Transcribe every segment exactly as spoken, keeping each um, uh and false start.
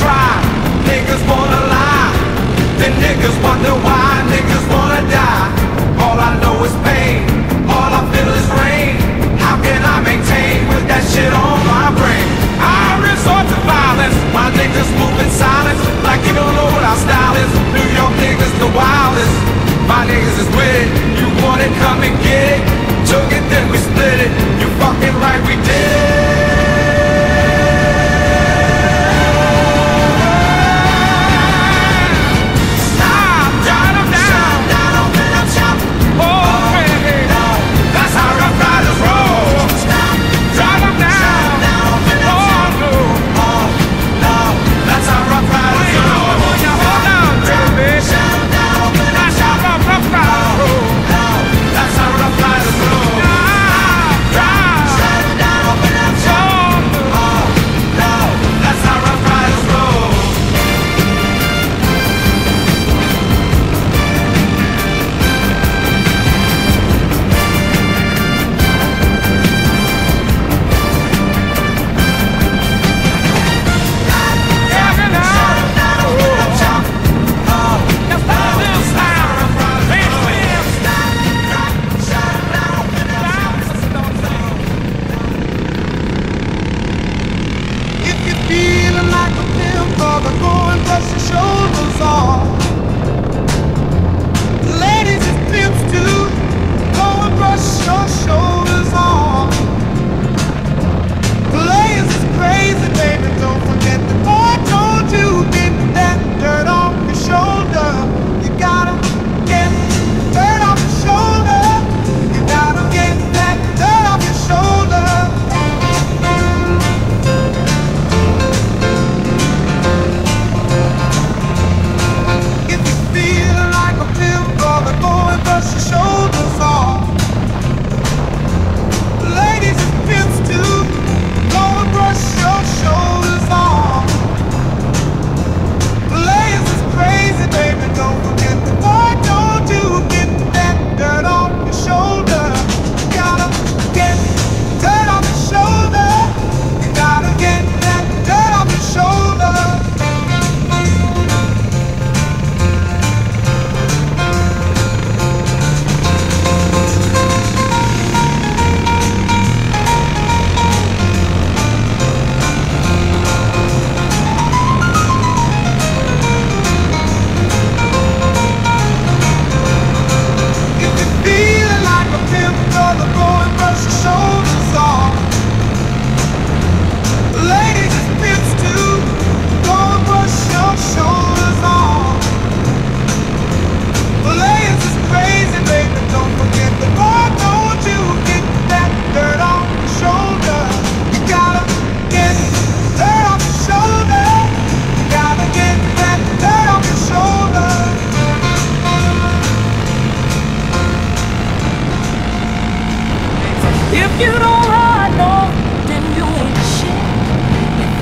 try. Niggas wanna lie, then niggas wonder why. Niggas wanna die. All I know is pain, all I feel is rain. How can I maintain with that shit on my brain? I resort to violence, my niggas move in silence, like you don't know what our style is. New York niggas the wildest, my niggas is with it. You want it, come and get it. Took it, then we split it. You fucking right, we did.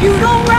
You don't